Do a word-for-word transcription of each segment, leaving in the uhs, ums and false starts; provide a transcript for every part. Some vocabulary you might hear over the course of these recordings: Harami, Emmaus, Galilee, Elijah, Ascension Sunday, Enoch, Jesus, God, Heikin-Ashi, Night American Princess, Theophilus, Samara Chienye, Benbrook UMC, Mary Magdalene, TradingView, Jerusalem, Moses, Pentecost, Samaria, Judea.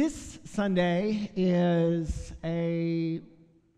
This Sunday is a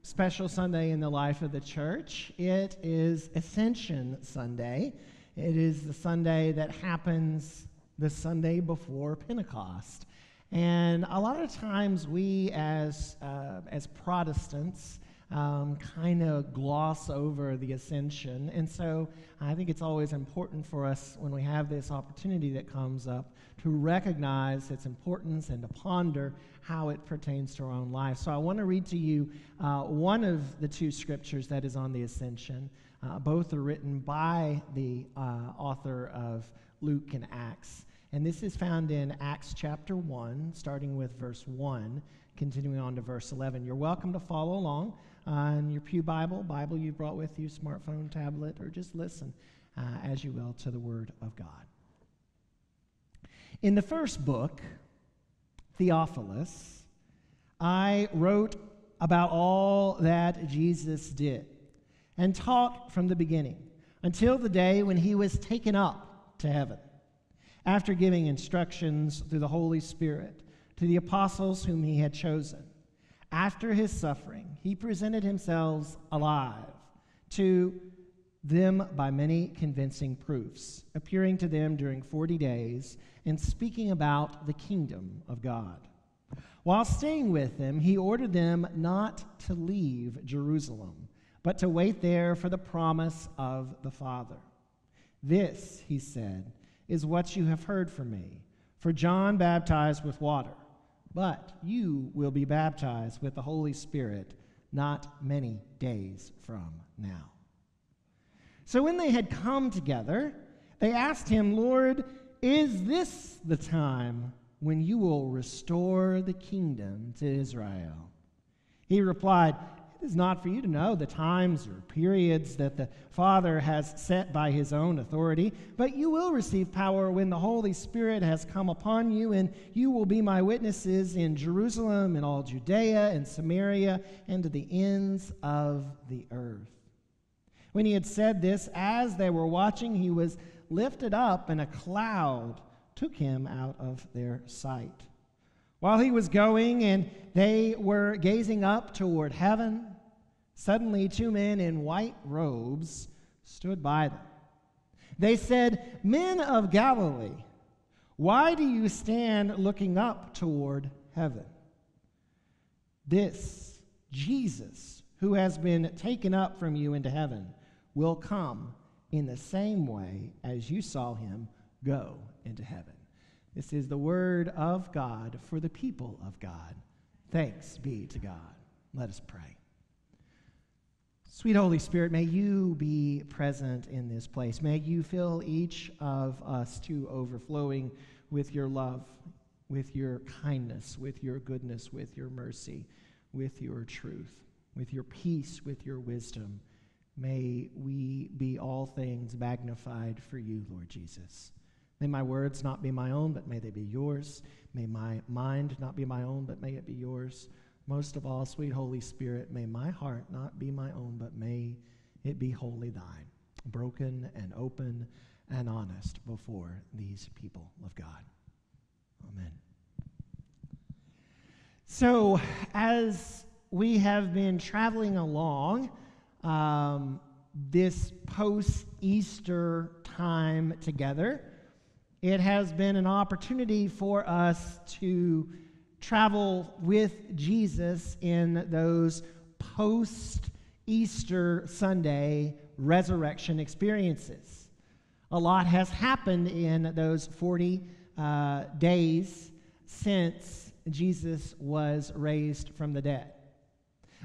special Sunday in the life of the church. It is Ascension Sunday. It is the Sunday that happens the Sunday before Pentecost. And a lot of times we as, uh, as Protestants um, kind of gloss over the Ascension. And so I think it's always important for us when we have this opportunity that comes up to recognize its importance and to ponder how it pertains to our own life. So I want to read to you uh, one of the two scriptures that is on the Ascension. Uh, both are written by the uh, author of Luke and Acts. And this is found in Acts chapter one, starting with verse one, continuing on to verse eleven. You're welcome to follow along on your pew Bible, Bible you brought with you, smartphone, tablet, or just listen uh, as you will to the Word of God. In the first book, Theophilus, I wrote about all that Jesus did and taught from the beginning until the day when he was taken up to heaven, after giving instructions through the Holy Spirit to the apostles whom he had chosen. After his suffering, he presented himself alive to them by many convincing proofs, appearing to them during forty days and speaking about the kingdom of God. While staying with them, he ordered them not to leave Jerusalem, but to wait there for the promise of the Father. This, he said, is what you have heard from me. For John baptized with water, but you will be baptized with the Holy Spirit not many days from now. So when they had come together, they asked him, Lord, is this the time when you will restore the kingdom to Israel? He replied, it is not for you to know the times or periods that the Father has set by his own authority, but you will receive power when the Holy Spirit has come upon you, and you will be my witnesses in Jerusalem and all Judea and Samaria and to the ends of the earth. When he had said this, as they were watching, he was lifted up, and a cloud took him out of their sight. While he was going and they were gazing up toward heaven, suddenly two men in white robes stood by them. They said, Men of Galilee, why do you stand looking up toward heaven? This Jesus, who has been taken up from you into heaven, will come in the same way as you saw him go into heaven. This is the word of God for the people of God. Thanks be to God. Let us pray. Sweet Holy Spirit, may you be present in this place. May you fill each of us to overflowing with your love, with your kindness, with your goodness, with your mercy, with your truth, with your peace, with your wisdom. May we be all things magnified for you, Lord Jesus. May my words not be my own, but may they be yours. May my mind not be my own, but may it be yours. Most of all, sweet Holy Spirit, may my heart not be my own, but may it be wholly thine, broken and open and honest before these people of God. Amen. So, as we have been traveling along, um, this post-Easter time together, it has been an opportunity for us to travel with Jesus in those post-Easter Sunday resurrection experiences. A lot has happened in those forty uh, days since Jesus was raised from the dead.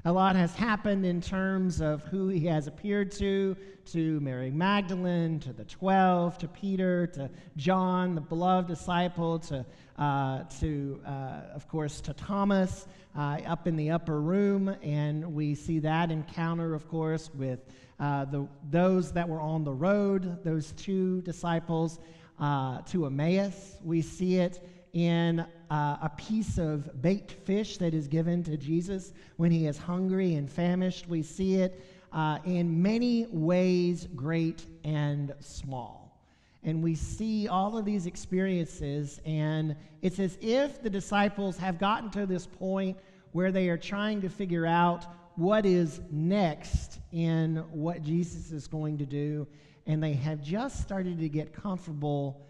A lot has happened in terms of who he has appeared to, to Mary Magdalene, to the twelve, to Peter, to John, the beloved disciple, to, uh, to uh, of course, to Thomas uh, up in the upper room. And we see that encounter, of course, with uh, the, those that were on the road, those two disciples uh, to Emmaus. We see it in uh, a piece of baked fish that is given to Jesus when he is hungry and famished. We see it uh, in many ways, great and small. and we see all of these experiences, and it's as if the disciples have gotten to this point where they are trying to figure out what is next in what Jesus is going to do, and they have just started to get comfortable,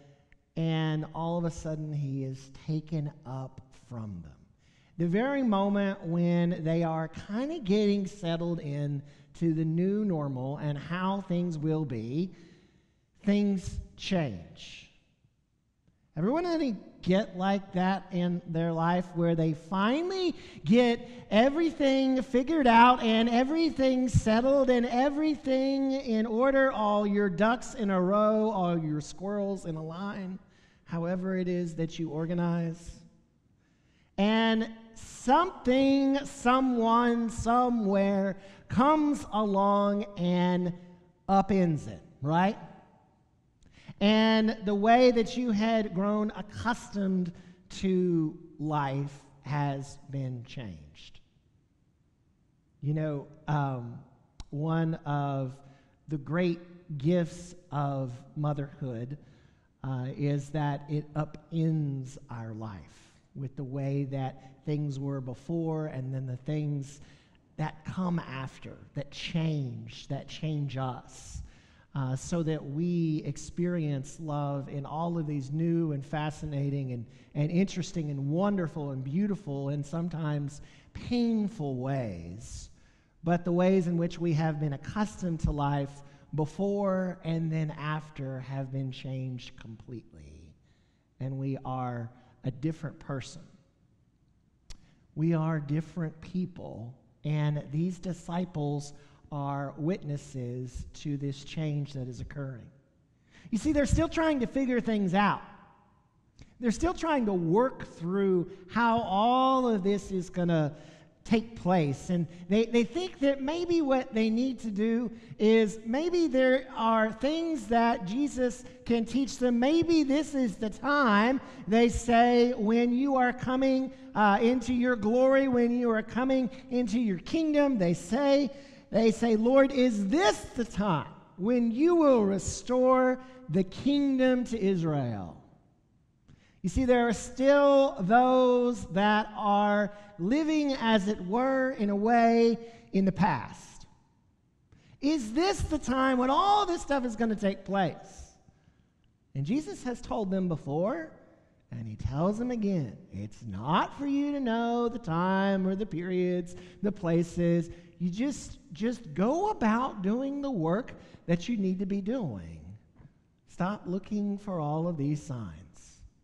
and all of a sudden he is taken up from them. The very moment when they are kind of getting settled in to the new normal and how things will be, things change. Everyone any get like that in their life where they finally get everything figured out and everything settled and everything in order, all your ducks in a row, all your squirrels in a line, however it is that you organize? And something, someone, somewhere comes along and upends it, right? And the way that you had grown accustomed to life has been changed. You know, um, one of the great gifts of motherhood uh, is that it upends our life with the way that things were before and then the things that come after, that change, that change us, uh, so that we experience love in all of these new and fascinating and, and interesting and wonderful and beautiful and sometimes painful ways, but the ways in which we have been accustomed to life before and then after have been changed completely, and we are a different person. We are different people, and these disciples are witnesses to this change that is occurring. You see, they're still trying to figure things out. They're still trying to work through how all of this is going to take place, and they, they think that maybe what they need to do is maybe there are things that Jesus can teach them. Maybe this is the time, they say, when you are coming uh, into your glory, when you are coming into your kingdom, they say, they say, Lord, is this the time when you will restore the kingdom to Israel? You see, there are still those that are living, as it were, in a way, in the past. Is this the time when all this stuff is going to take place? And Jesus has told them before, and he tells them again, it's not for you to know the time or the periods, the places. You just, just go about doing the work that you need to be doing. Stop looking for all of these signs.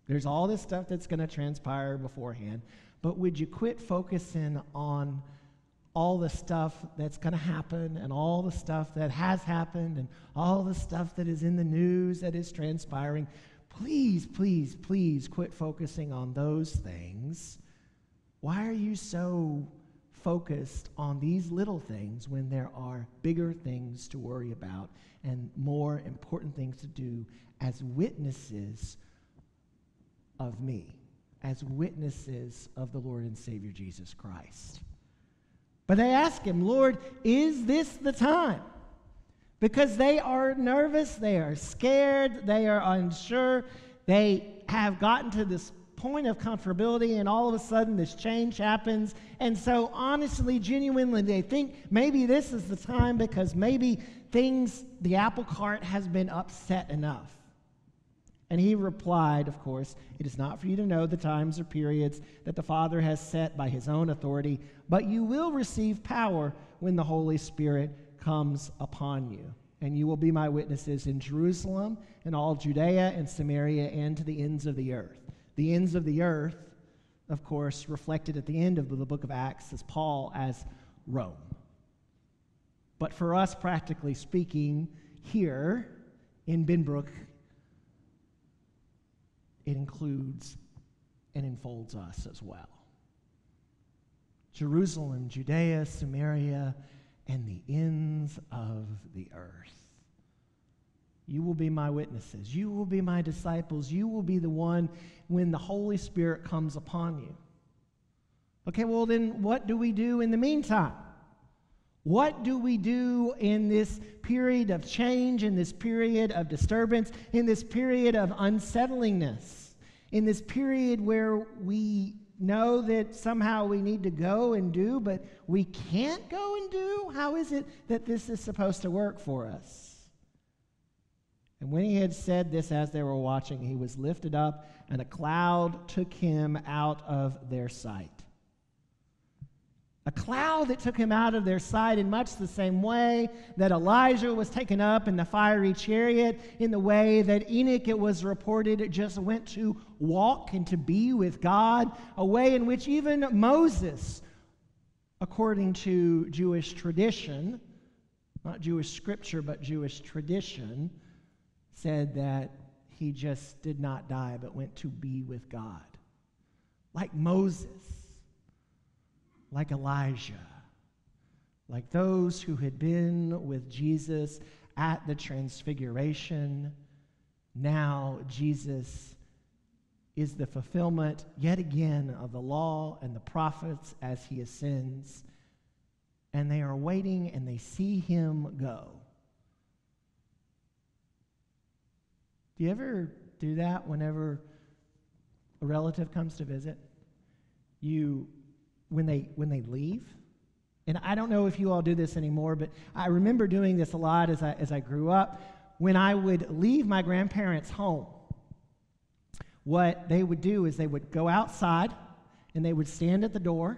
There's all this stuff that's going to transpire beforehand, but would you quit focusing on all the stuff that's going to happen and all the stuff that has happened and all the stuff that is in the news that is transpiring? Please, please, please quit focusing on those things. Why are you so focused on these little things when there are bigger things to worry about and more important things to do as witnesses of me, as witnesses of the Lord and Savior Jesus Christ? But they ask him, Lord, is this the time? Because they are nervous, they are scared, they are unsure, they have gotten to this point of comfortability, and all of a sudden this change happens, and so honestly, genuinely, they think maybe this is the time because maybe things, the apple cart has been upset enough. And he replied, of course, it is not for you to know the times or periods that the Father has set by his own authority, but you will receive power when the Holy Spirit comes upon you. And you will be my witnesses in Jerusalem and all Judea and Samaria and to the ends of the earth. The ends of the earth, of course, reflected at the end of the book of Acts as Paul as Rome. But for us, practically speaking, here in Benbrook, it includes and enfolds us as well. Jerusalem, Judea, Samaria, and the ends of the earth. You will be my witnesses. You will be my disciples. You will be the one when the Holy Spirit comes upon you. Okay, well then what do we do in the meantime? What do we do in this period of change, in this period of disturbance, in this period of unsettlingness, in this period where we know that somehow we need to go and do, but we can't go and do? How is it that this is supposed to work for us? And when he had said this, as they were watching, he was lifted up, and a cloud took him out of their sight. A cloud that took him out of their sight, in much the same way that Elijah was taken up in the fiery chariot, in the way that Enoch, it was reported, just went to walk and to be with God, a way in which even Moses, according to Jewish tradition, not Jewish scripture, but Jewish tradition, said that he just did not die, but went to be with God. Like Moses. Like Elijah, like those who had been with Jesus at the transfiguration, now Jesus is the fulfillment yet again of the law and the prophets as he ascends, and they are waiting and they see him go. Do you ever do that whenever a relative comes to visit? You When they when they leave, and I don't know if you all do this anymore, but I remember doing this a lot as I, as I grew up. When I would leave my grandparents' home, what they would do is they would go outside, and they would stand at the door,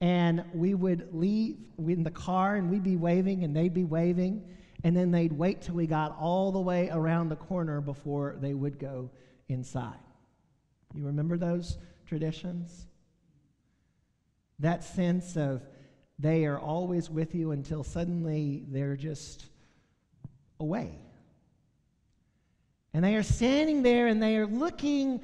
and we would leave in the car, and we'd be waving, and they'd be waving, and then they'd wait till we got all the way around the corner before they would go inside. You remember those traditions? That sense of they are always with you until suddenly they're just away. And they are standing there and they are looking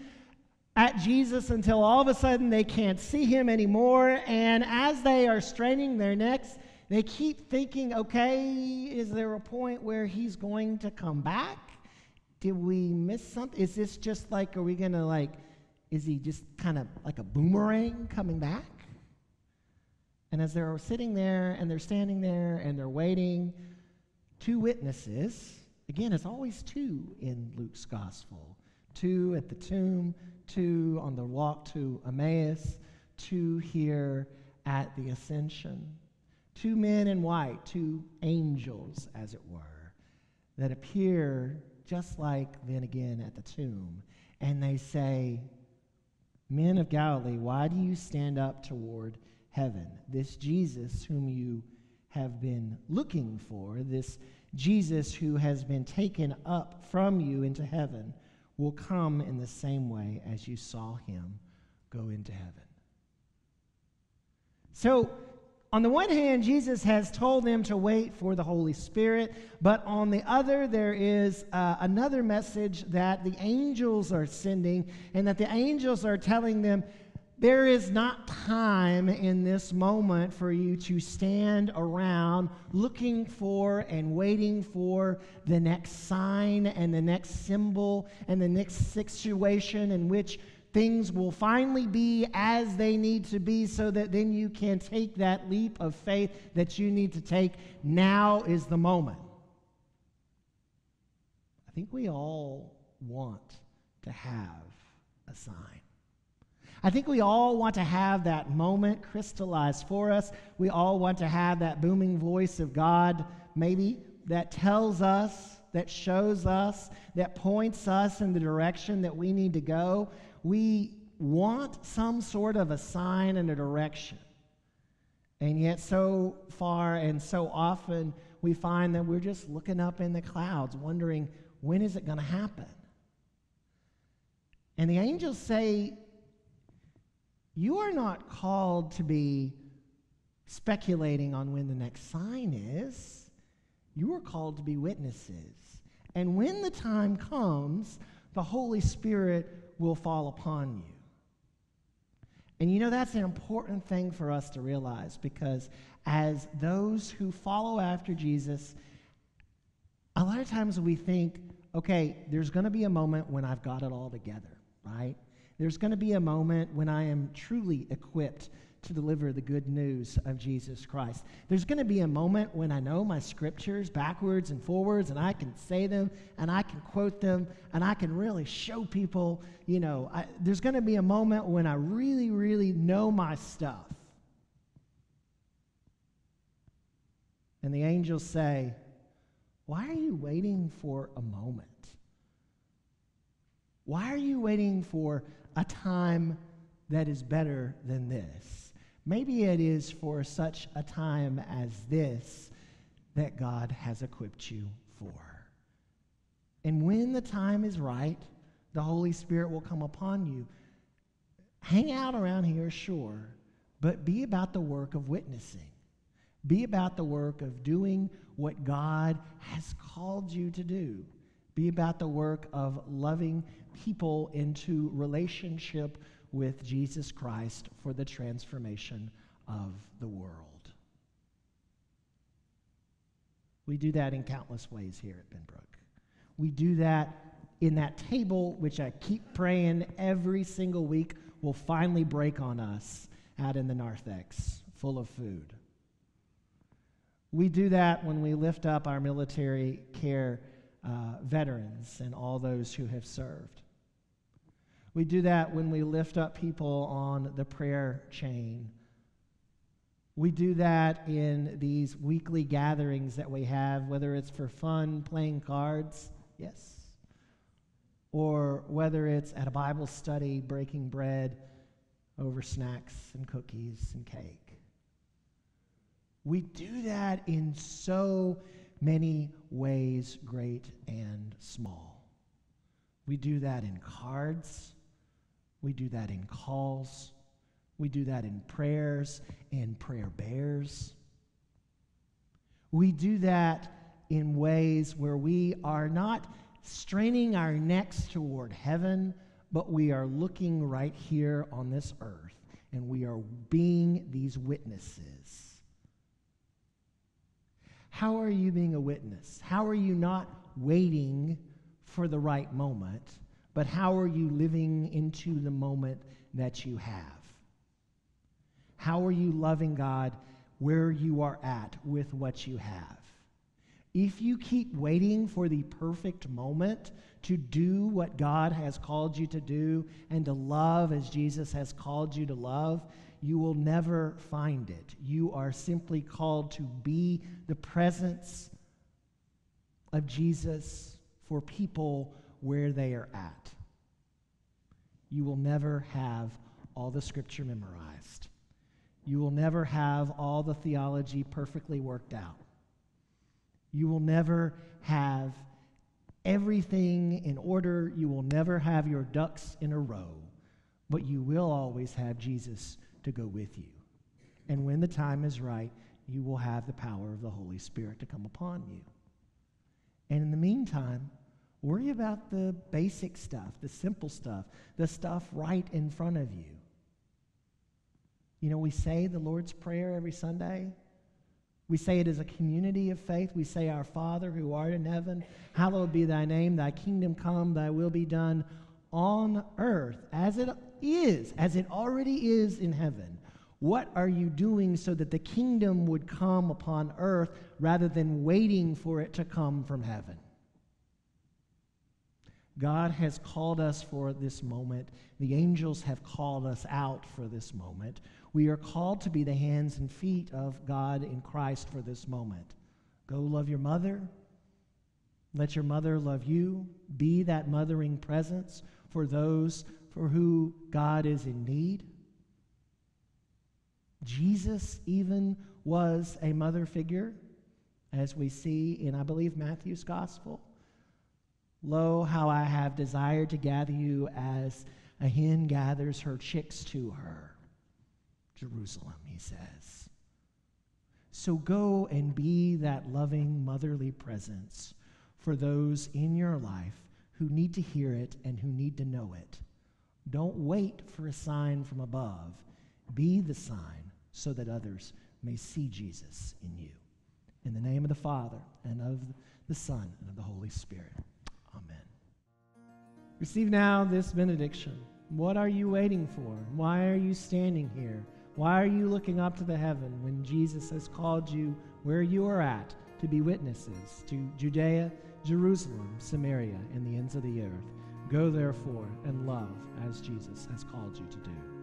at Jesus until all of a sudden they can't see him anymore. And as they are straining their necks, they keep thinking, okay, is there a point where he's going to come back? Did we miss something? Is this just like, are we going to like, is he just kind of like a boomerang coming back? And as they're sitting there, and they're standing there, and they're waiting, two witnesses, again, it's always two in Luke's gospel, two at the tomb, two on the walk to Emmaus, two here at the ascension, two men in white, two angels, as it were, that appear just like then again at the tomb, and they say, "Men of Galilee, why do you stand up toward heaven? This Jesus whom you have been looking for, this Jesus who has been taken up from you into heaven, will come in the same way as you saw him go into heaven." So, on the one hand, Jesus has told them to wait for the Holy Spirit, but on the other, there is uh, another message that the angels are sending, and that the angels are telling them, there is not time in this moment for you to stand around looking for and waiting for the next sign and the next symbol and the next situation in which things will finally be as they need to be so that then you can take that leap of faith that you need to take. Now is the moment. I think we all want to have a sign. I think we all want to have that moment crystallized for us. We all want to have that booming voice of God, maybe, that tells us, that shows us, that points us in the direction that we need to go. We want some sort of a sign and a direction. And yet so far and so often we find that we're just looking up in the clouds, wondering, when is it going to happen? And the angels say, you are not called to be speculating on when the next sign is. You are called to be witnesses. And when the time comes, the Holy Spirit will fall upon you. And you know, that's an important thing for us to realize, because as those who follow after Jesus, a lot of times we think, okay, there's going to be a moment when I've got it all together, right? There's going to be a moment when I am truly equipped to deliver the good news of Jesus Christ. There's going to be a moment when I know my scriptures backwards and forwards, and I can say them, and I can quote them, and I can really show people, you know, I, there's going to be a moment when I really, really know my stuff. And the angels say, why are you waiting for a moment? Why are you waiting for a time that is better than this? Maybe it is for such a time as this that God has equipped you for. And when the time is right, the Holy Spirit will come upon you. Hang out around here, sure, but be about the work of witnessing. Be about the work of doing what God has called you to do. Be about the work of loving people into relationship with Jesus Christ for the transformation of the world. We do that in countless ways here at Benbrook. We do that in that table, which I keep praying every single week will finally break on us out in the narthex, full of food. We do that when we lift up our military care uh, veterans and all those who have served. We do that when we lift up people on the prayer chain. We do that in these weekly gatherings that we have, whether it's for fun, playing cards, yes, or whether it's at a Bible study, breaking bread over snacks and cookies and cake. We do that in so many ways, great and small. We do that in cards. We do that in calls. We do that in prayers and prayer bears. We do that in ways where we are not straining our necks toward heaven, but we are looking right here on this earth, and we are being these witnesses. How are you being a witness? How are you not waiting for the right moment? But how are you living into the moment that you have? How are you loving God where you are at with what you have? If you keep waiting for the perfect moment to do what God has called you to do and to love as Jesus has called you to love, you will never find it. You are simply called to be the presence of Jesus for people where they are at. You will never have all the scripture memorized. You will never have all the theology perfectly worked out. You will never have everything in order. You will never have your ducks in a row, but you will always have Jesus to go with you. And when the time is right, you will have the power of the Holy Spirit to come upon you. And in the meantime, worry about the basic stuff, the simple stuff, the stuff right in front of you. You know, we say the Lord's Prayer every Sunday. We say it as a community of faith. We say, Our Father who art in heaven, hallowed be thy name, thy kingdom come, thy will be done on earth as it is, as it already is in heaven. What are you doing so that the kingdom would come upon earth rather than waiting for it to come from heaven? God has called us for this moment. The angels have called us out for this moment. We are called to be the hands and feet of God in Christ for this moment. Go love your mother. Let your mother love you. Be that mothering presence for those for who God is in need. Jesus even was a mother figure, as we see in, I believe, Matthew's gospel. Lo, how I have desired to gather you as a hen gathers her chicks to her. Jerusalem, he says. So go and be that loving motherly presence for those in your life who need to hear it and who need to know it. Don't wait for a sign from above. Be the sign so that others may see Jesus in you. In the name of the Father, and of the Son, and of the Holy Spirit. Amen. Receive now this benediction. What are you waiting for? Why are you standing here? Why are you looking up to the heaven when Jesus has called you where you are at to be witnesses to Judea, Jerusalem, Samaria, and the ends of the earth? Go therefore and love as Jesus has called you to do.